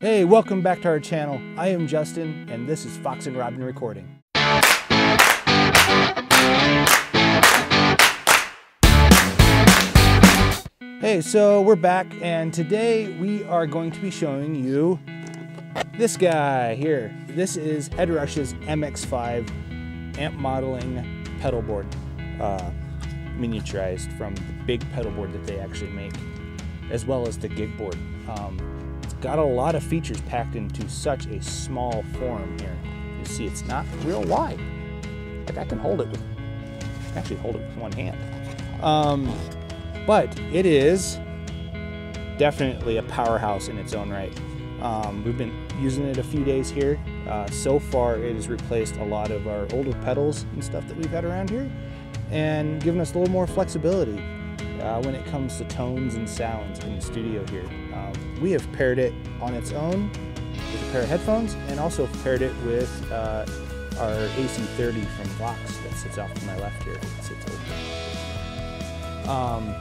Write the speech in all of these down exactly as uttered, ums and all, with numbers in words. Hey, welcome back to our channel. I am Justin, and this is Fox and Robyn Recording. Hey, so we're back, and today we are going to be showing you this guy here. This is Headrush's M X five amp modeling pedal board, uh, miniaturized from the big pedal board that they actually make, as well as the gig board. Um, it's got a lot of features packed into such a small form here. You see it's not real wide. Like I can hold it with, actually hold it with one hand. Um, but it is definitely a powerhouse in its own right. Um, we've been using it a few days here. Uh, so far it has replaced a lot of our older pedals and stuff that we've had around here and given us a little more flexibility Uh, when it comes to tones and sounds in the studio here. Um, we have paired it on its own with a pair of headphones and also paired it with uh, our A C thirty from Vox that sits off to my left here. It sits over. Um,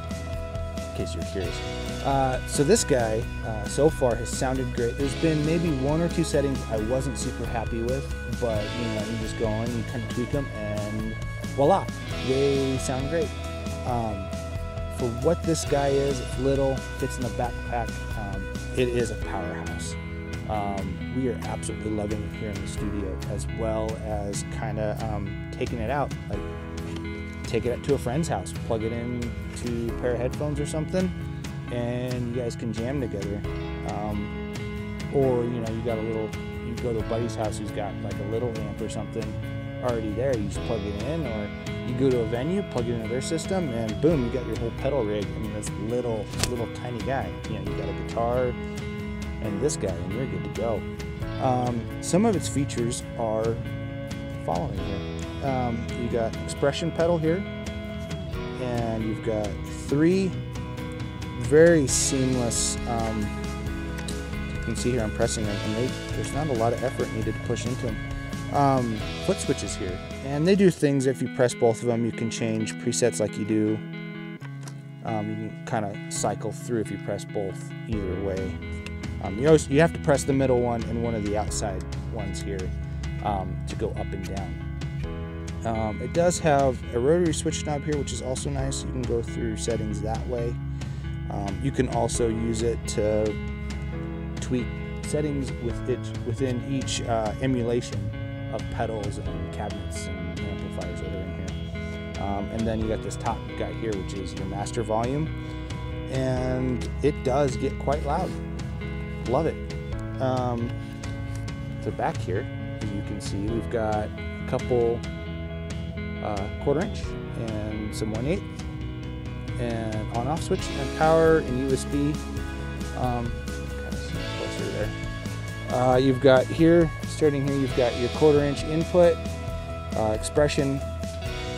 in case you're curious. Uh, so this guy uh, so far has sounded great. There's been maybe one or two settings I wasn't super happy with, but you know, you just go on, you kind of tweak them, and voila, they sound great. Um, For what this guy is, it's little, fits in a backpack. Um, it is a powerhouse. Um, we are absolutely loving it here in the studio, as well as kind of um, taking it out, like take it out to a friend's house, plug it in to a pair of headphones or something, and you guys can jam together. Um, or you know, you got a little, you go to a buddy's house who's got like a little amp or something already there. You just plug it in, or you go to a venue, plug it into their system, and boom, you got your whole pedal rig and this little, little tiny guy. You know, you got a guitar and this guy, and you're good to go. Um, some of its features are following here. Um, you got expression pedal here, and you've got three very seamless. Um, you can see here I'm pressing them, and they, there's not a lot of effort needed to push into them. Um, foot switches here, and they do things. If you press both of them, you can change presets like you do. Um, you can kind of cycle through if you press both either way. Um, you always, you have to press the middle one and one of the outside ones here um, to go up and down. Um, it does have a rotary switch knob here, which is also nice. You can go through settings that way. Um, you can also use it to tweak settings with it within each uh, emulation of pedals and cabinets and amplifiers that are in here. Um, and then you got this top guy here, which is your master volume, and it does get quite loud. Love it. Um, so back here, as you can see, we've got a couple uh, quarter inch and some one eighth, and on off switch, and power and U S B. Um, closer there. Uh, you've got here, starting here, you've got your quarter inch input, uh, expression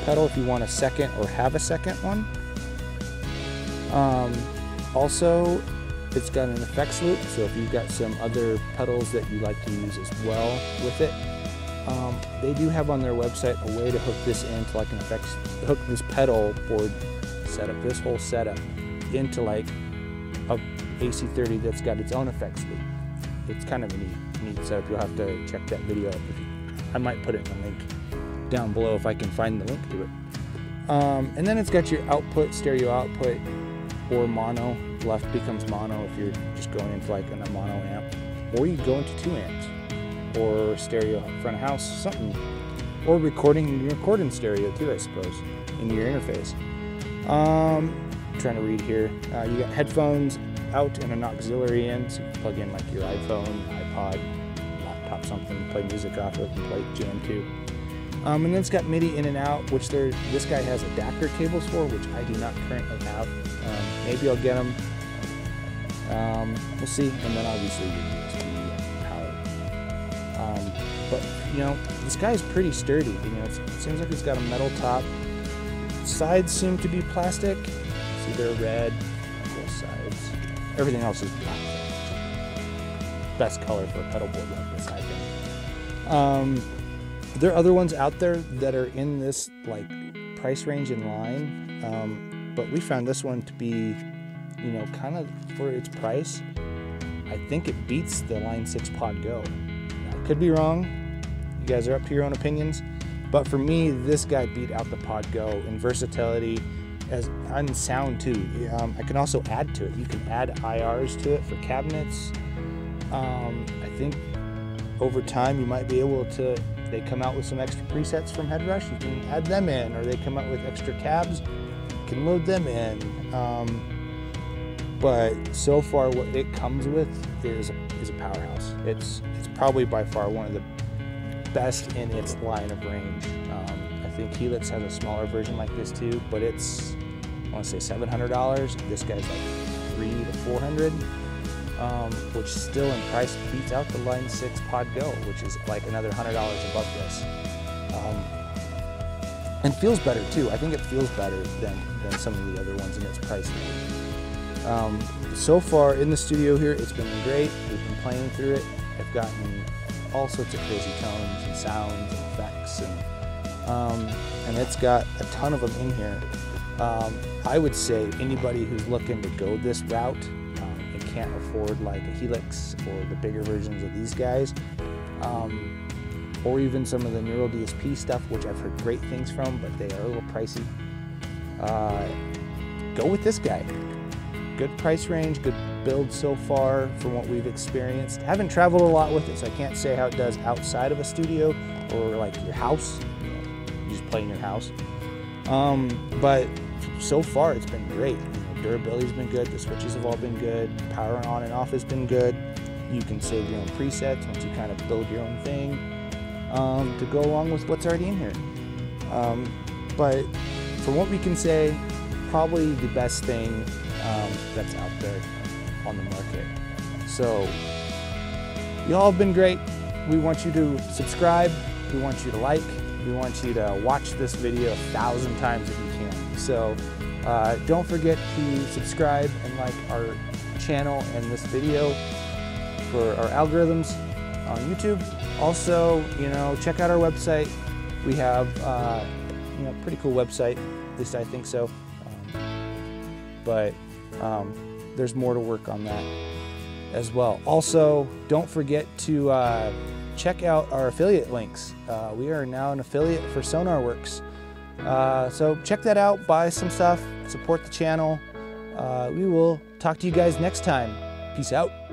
pedal if you want a second or have a second one. Um, also, it's got an effects loop, so if you've got some other pedals that you like to use as well with it, um, they do have on their website a way to hook this into like an effects, hook this pedal board setup, this whole setup, into like a A C thirty that's got its own effects loop. It's kind of neat. Neat setup. You'll have to check that video. I might put it in the link down below if I can find the link to it. Um, and then it's got your output, stereo output, or mono. Left becomes mono if you're just going into like a mono amp, or you go into two amps, or stereo front of house, something, or recording. You record in stereo too, I suppose, in your interface. Um, I'm trying to read here. Uh, you got headphones out and an auxiliary in, so you can plug in like your iPhone, iPod, laptop, something, play music off of, and play jam too. Um, and then it's got MIDI in and out, which there, this guy has adapter cables for, which I do not currently have. Um, maybe I'll get them. Um, we'll see. And then obviously your U S B and power. Um, but you know, this guy's pretty sturdy. You know, it's, it seems like it's got a metal top. Sides seem to be plastic. See, they're red. Both sides. Everything else is black. Best color for a pedal board like this, I think. Um, there are other ones out there that are in this like price range in line, um, but we found this one to be, you know, kind of for its price, I think it beats the Line six Pod Go. Now, I could be wrong. You guys are up to your own opinions. But for me, this guy beat out the Pod Go in versatility as, and sound too. Um, I can also add to it. You can add I Rs to it for cabinets. Um, I think over time you might be able to, they come out with some extra presets from Headrush, you can add them in, or they come out with extra cabs, you can load them in. Um, but so far what it comes with is, is a powerhouse. It's, it's probably by far one of the best in its line of range. Um, I think Helix has a smaller version like this too, but it's, I want to say seven hundred dollars. This guy's like three to four hundred, um, which still in price beats out the Line six Pod Go, which is like another hundred dollars above this, um, and feels better too. I think it feels better than than some of the other ones in its price range. Um, so far in the studio here, it's been great. We've been playing through it. I've gotten all sorts of crazy tones and sounds and effects, and um, and it's got a ton of them in here. Um, I would say anybody who's looking to go this route um, and can't afford like a Helix or the bigger versions of these guys, um, or even some of the Neural D S P stuff, which I've heard great things from, but they are a little pricey. Uh, go with this guy. Good price range, good build so far from what we've experienced. I haven't traveled a lot with it, so I can't say how it does outside of a studio or like your house. You know, you just play in your house. Um, but so far it's been great. You know, durability's been good, the switches have all been good, power on and off has been good. You can save your own presets once you kind of build your own thing um, to go along with what's already in here. Um, but from what we can say, probably the best thing um, that's out there on the market. So y'all have been great. We want you to subscribe, we want you to like, we want you to watch this video a thousand times if you can. So uh, don't forget to subscribe and like our channel and this video for our algorithms on YouTube. Also, you know, check out our website. We have uh, you know, pretty cool website, at least I think so. Um, but um, there's more to work on that as well. Also, don't forget to uh, check out our affiliate links. Uh, we are now an affiliate for Sonarworks. Uh, so check that out, buy some stuff, support the channel. Uh, we will talk to you guys next time. Peace out.